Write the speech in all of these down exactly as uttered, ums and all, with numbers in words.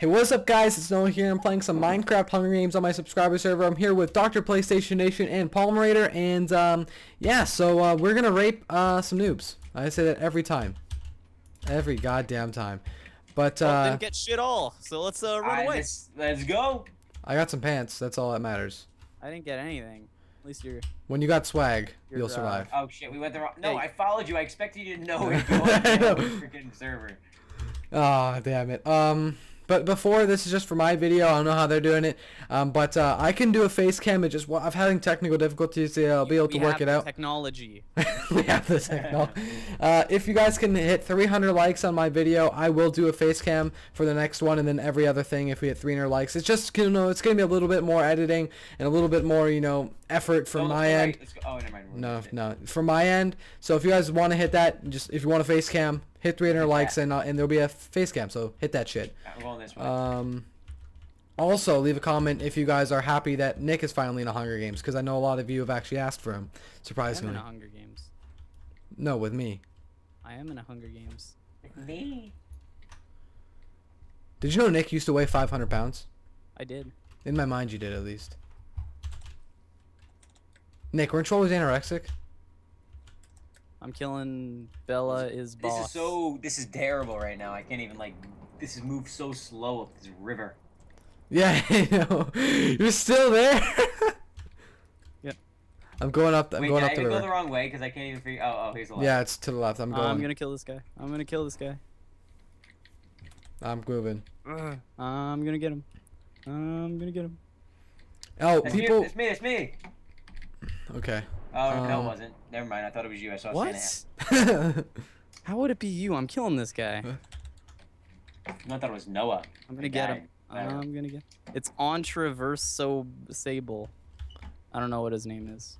Hey, what's up guys, it's Noah here. I'm playing some Minecraft Hunger Games on my subscriber server. I'm here with Doctor PlayStation Nation and Palmerater, and um, yeah, so uh, we're gonna rape uh, some noobs. I say that every time. Every goddamn time. But uh, well, didn't get shit all, so let's uh, run I, away. Let's, let's go. I got some pants, that's all that matters. I didn't get anything. At least you're... When you got swag, you'll wrong. survive. Oh shit, we went the wrong... No, hey. I followed you. I expected you to know where you were on the freaking server. Oh, damn it. Um... But before, this is just for my video. I don't know how they're doing it, um, but uh, I can do a face cam. It just well, I'm having technical difficulties. So I'll be able to we work it out. Technology. We have the technology. Uh, if you guys can hit three hundred likes on my video, I will do a face cam for the next one, and then every other thing. If we hit three hundred likes, it's just you know it's gonna be a little bit more editing and a little bit more you know effort from my end. Oh, never mind. No, no, from my end. So if you guys want to hit that, just if you want a face cam. Hit three hundred likes and, uh, and there'll be a face cam, so hit that shit. Um, also, leave a comment if you guys are happy that Nick is finally in a Hunger Games, because I know a lot of you have actually asked for him, surprisingly. I am in a Hunger Games. No, with me. I am in a Hunger Games. With me. Did you know Nick used to weigh five hundred pounds? I did. In my mind, you did, at least. Nick, weren't you always anorexic? I'm killing Bella is boss. This is so, this is terrible right now. I can't even like, this is moved so slow up this river. Yeah, I know. You're still there? Yep. I'm going up, I'm Wait, going up I the river. Wait, I go the wrong way because I can't even figure, oh, oh, here's the left. Yeah, it's to the left. I'm going. Uh, I'm going to kill this guy. I'm going to kill this guy. I'm moving. Uh, I'm going to get him. I'm going to get him. Oh, that's people. You. It's me, it's me. Okay. Oh, um, no, it wasn't. Never mind. I thought it was you. I saw it. What? How would it be you? I'm killing this guy. Huh? I thought it was Noah. I'm going to get him. Whatever. I'm going to get It's Entreverso Sable. I don't know what his name is.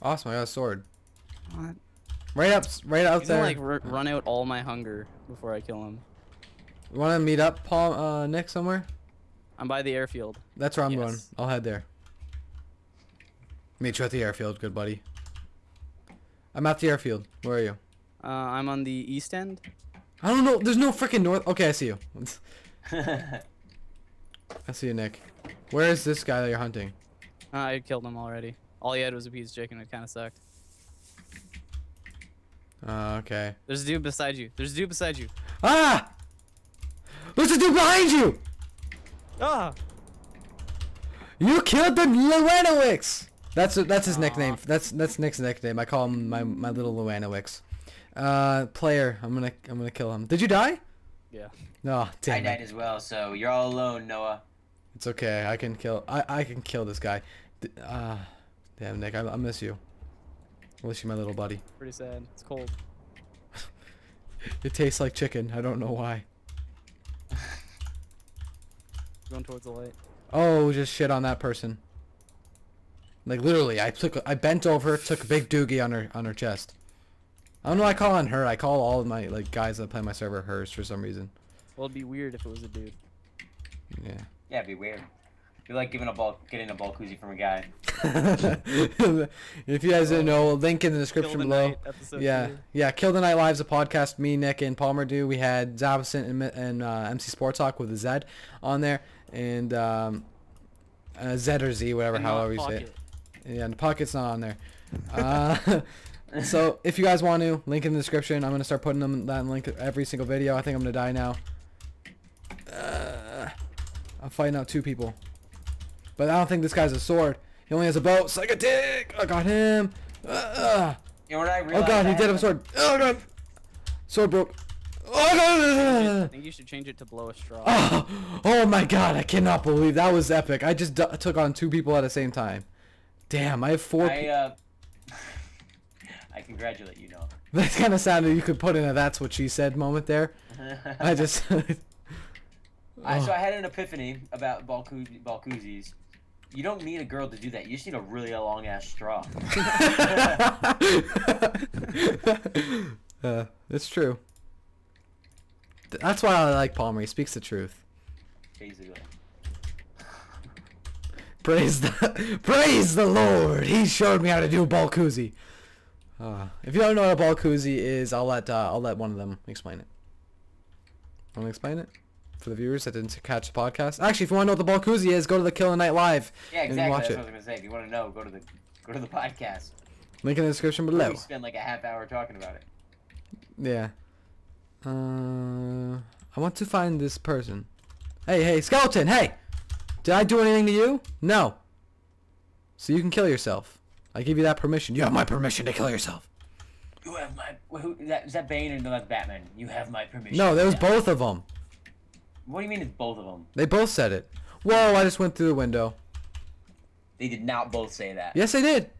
Awesome. I got a sword. What? Right up right out there. I'm going to like, run out all my hunger before I kill him. You want to meet up, Paul, uh, Nick, somewhere? I'm by the airfield. That's where I'm yes. going. I'll head there. Meet you at the airfield, good buddy. I'm at the airfield. Where are you? Uh, I'm on the east end. I don't know. There's no freaking north. Okay, I see you. I see you, Nick. Where is this guy that you're hunting? Uh, I killed him already. All he had was a piece of chicken. It kind of sucked. Uh, okay. There's a dude beside you. There's a dude beside you. Ah! There's a dude behind you! Ah! You killed the Lranowix! That's that's his Aww. nickname. That's that's Nick's nickname. I call him my my little Lranowix. Uh, player. I'm gonna I'm gonna kill him. Did you die? Yeah. No. Oh, I died as well. So you're all alone, Noah. It's okay. I can kill. I I can kill this guy. Uh, damn Nick. I, I miss you. I miss you, my little buddy. Pretty sad. It's cold. It tastes like chicken. I don't know why. Going towards the light. Oh, just shit on that person. Like literally, I took, I bent over, took a big doogie on her, on her chest. I don't know. I call on her. I call all of my like guys that play my server hers for some reason. Well, it'd be weird if it was a dude. Yeah. Yeah, it'd be weird. It'd be like giving a ball, getting a ball koozie from a guy. If you guys didn't know, link in the description below. Yeah, two. yeah. Kill the Night Live's a podcast me, Nick, and Palmer do. We had Zabison and, and uh, M C Sports Talk with the Z on there, and um, uh, Z or Z, whatever, however you say it. Yeah, and the pocket's not on there. Uh, so if you guys want to, link in the description. I'm gonna start putting them that link to every single video. I think I'm gonna die now. Uh, I'm fighting out two people, but I don't think this guy's a sword. He only has a bow. It's like a dick. I got him. Uh, you know what I realized? Oh god, he did have a sword. Oh god, sword broke. Oh god. I think you should change it to blow a straw. Oh, oh my god, I cannot believe that was epic. I just d took on two people at the same time. Damn, I have four. I, uh, I congratulate you, Noah. That kind of sounded you could put in a "that's what she said" moment there. I just. oh. I, so I had an epiphany about ball koozies. You don't need a girl to do that. You just need a really long ass straw. uh, it's true. That's why I like Palmer. He speaks the truth. Basically. Praise the praise the Lord. He showed me how to do ball koozie. Uh, if you don't know what a ball koozie is, I'll let uh, I'll let one of them explain it. Want to explain it? for the viewers that didn't catch the podcast. Actually, if you want to know what the Balkuzi is, go to the Killin' Night Live. Yeah, exactly. And watch That's it. What I was gonna say. If you want to know, go to the go to the podcast. Link in the description below. We spend like a half hour talking about it. Yeah. Uh, I want to find this person. Hey, hey, skeleton! Hey, did I do anything to you? No. So you can kill yourself. I give you that permission. You have my permission to kill yourself. You have my... Who, is, that, is that Bane or no, that's Batman? You have my permission. No, that was both of them. What do you mean it's both of them? They both said it. Whoa, I just went through the window. They did not both say that. Yes, they did.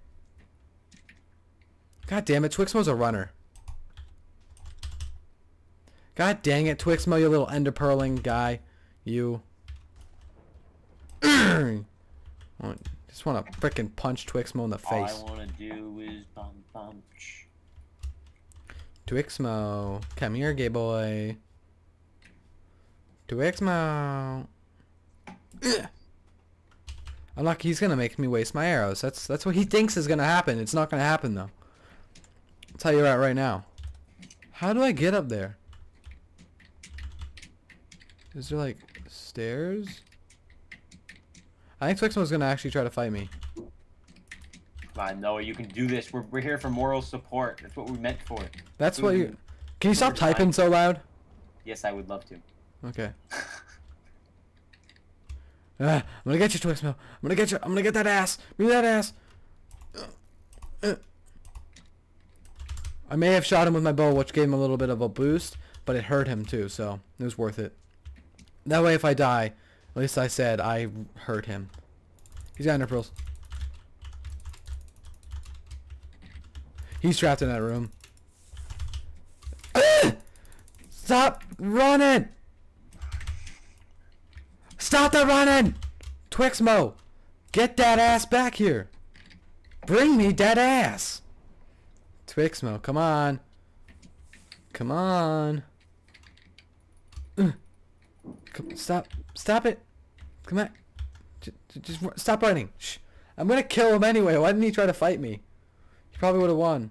God damn it, Twixmo's a runner. God dang it, Twixmo, you little enderpearling guy. You. Just want to frickin' punch Twixmo in the face. All I want to do is bum punch. Twixmo, come here, gay boy. Twixmo. I'm lucky he's gonna make me waste my arrows. That's that's what he thinks is gonna happen. It's not gonna happen though. I'll tell you that right now. How do I get up there? Is there like stairs? I think Twixmo's gonna actually try to fight me. Come on, Noah, you can do this. We're we're here for moral support. That's what we're meant for. That's what you. Can you stop typing so loud? Yes, I would love to. Okay. uh, I'm gonna get you, Twixmo. I'm gonna get you. I'm gonna get that ass. Give me that ass. Uh, uh. I may have shot him with my bow, which gave him a little bit of a boost, but it hurt him too, so it was worth it. That way, if I die, at least I said I hurt him. He's got ender pearls. He's trapped in that room. Stop running! Stop the running! Twixmo, get that ass back here. Bring me that ass. Twixmo, come on. Come on. Stop. Stop it. Come on. Just, just stop running. Shh. I'm going to kill him anyway. Why didn't he try to fight me? He probably would have won.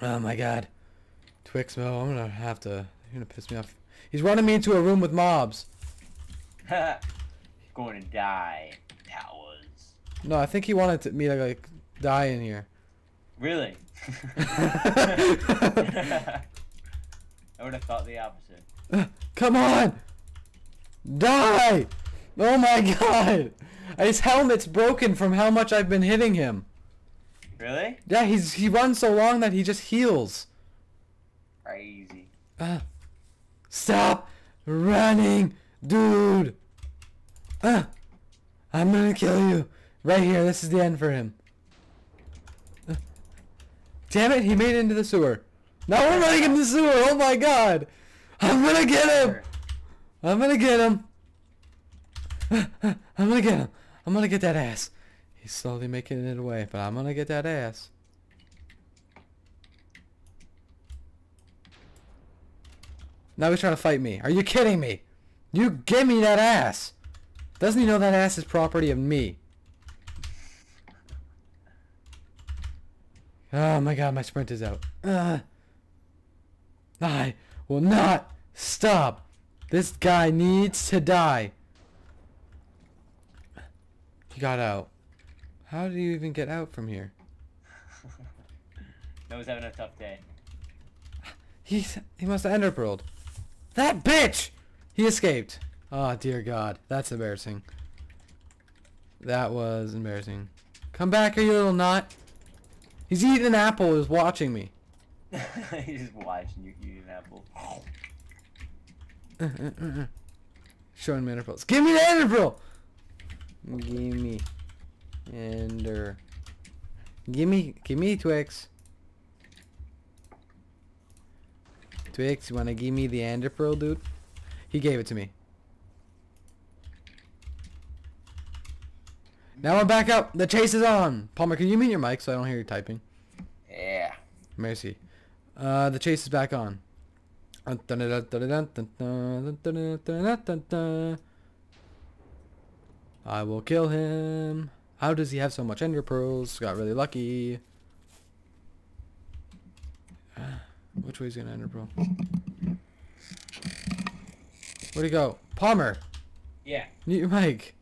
Oh my god. Twixmo, I'm going to have to... You're going to piss me off. He's running me into a room with mobs. Going to die. Powers. No, I think he wanted to, me to like die in here. Really? I would have thought the opposite. Come on! Die! Oh my god! His helmet's broken from how much I've been hitting him. Really? Yeah, he's he runs so long that he just heals. Crazy. Uh, stop running, dude! Uh, I'm gonna kill you. Right here, this is the end for him. Uh, damn it, he made it into the sewer. Now we're running into the sewer, oh my god! I'm gonna get him! I'm gonna get him! Uh, uh, I'm gonna get him! I'm gonna get that ass. He's slowly making it away, but I'm gonna get that ass. Now he's trying to fight me. Are you kidding me? You give me that ass! Doesn't he know that ass is property of me? Oh my god, my sprint is out. Uh, I will not stop. This guy needs to die. He got out. How do you even get out from here? Noah's having a tough day. He's, he must have enderpearled. That bitch! He escaped. Oh, dear God. That's embarrassing. That was embarrassing. Come back here, you little nut. He's eating an apple. He's watching me. He's just watching you eat an apple. Uh, uh, uh. Showing me enderpearls. Give me the enderpearl! Give me... Ender. Gimme, gimme Twix. Twix, you wanna give me the ender pearl, dude? He gave it to me. Now I'm back up. The chase is on. Palmer, can you mute your mic so I don't hear you typing? Yeah. Mercy. Uh, the chase is back on. I will kill him. How does he have so much ender pearls? Got really lucky. Which way is he gonna ender pearl? Where'd he go? Palmer! Yeah. Mute your mic.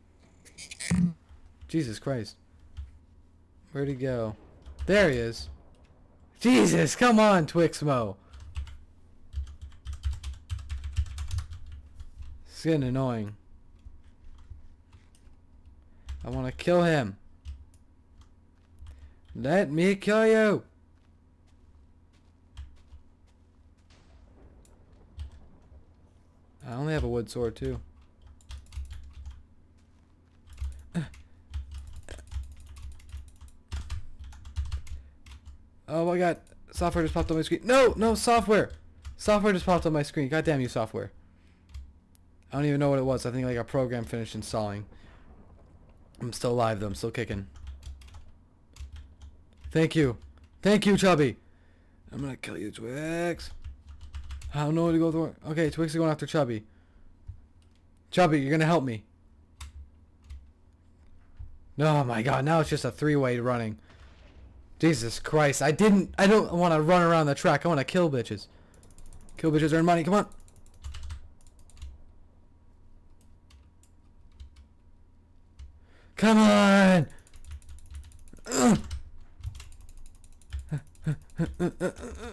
Jesus Christ. Where'd he go? There he is. Jesus, come on, Twixmo. It's getting annoying. I want to kill him. Let me kill you. I only have a wood sword too. Oh my god, software just popped on my screen. No, no, software. Software just popped on my screen. God damn you, software. I don't even know what it was. I think like a program finished installing. I'm still alive though. I'm still kicking. Thank you. Thank you, Chubby. I'm gonna kill you, Twix. I don't know where to go through. Okay, Twix is going after Chubby. Chubby, you're gonna help me. Oh my god, now it's just a three-way running. Jesus Christ, I didn't, I don't want to run around the track. I want to kill bitches. Kill bitches, earn money, come on. Come on!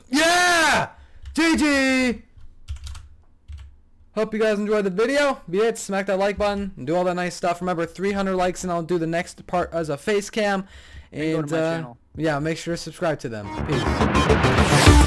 Yeah! G G! Hope you guys enjoyed the video. Be it, smack that like button and do all that nice stuff. Remember, three hundred likes and I'll do the next part as a face cam. And, and go to my uh, channel. Yeah, make sure to subscribe to them. Peace.